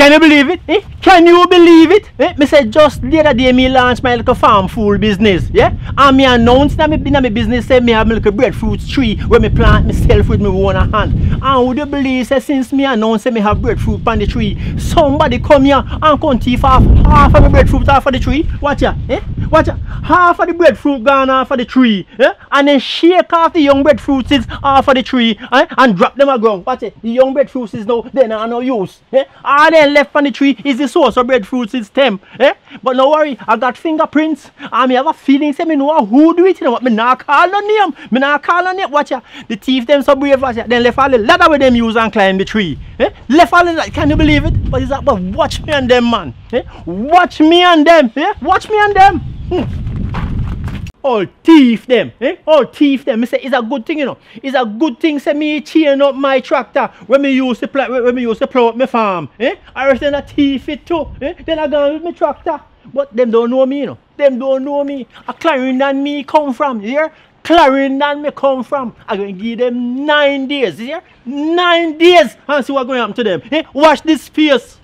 Can you believe it? Eh? Can you believe it? Eh? Me say just the other day me launch my little farm fool business. Yeah? And me announce that me in my business say me have my little breadfruit tree where me plant myself with my own hand. And would you believe say since me announce say me have breadfruit on the tree, somebody come here and come thief half of the breadfruit off of the tree? Watch ya, eh? Watch ya. Half of the breadfruit gone off of the tree. Eh? And then shake off the young breadfruit seeds off of the tree, eh? And drop them aground. Watch it. The young breadfruit seeds now they are no use. Eh? And left on the tree is the source of breadfruit stem, eh? But no worry, I got fingerprints and I have a feeling say me know who do it, you know what, me not call on them, me not call on them. Watch ya, the thief them so brave, watch ya, then left all the ladder with them use and climb the tree, eh? Left all the ladder, can you believe it? But it's like, but watch me and them, man, eh? Watch me and them, eh? Watch me and them. All thief them, eh? All thief them. Me say it's a good thing, you know. It's a good thing. Say me chain up my tractor when me use the plow up my farm, eh? I reckon a thief it too, eh? Then I go with my tractor, but them don't know me, you know. Them don't know me. A Clarendon me come from, yeah. Clarendon me come from. I gonna give them 9 days, yeah. 9 days and see what going to happen to them. Eh? Watch this face.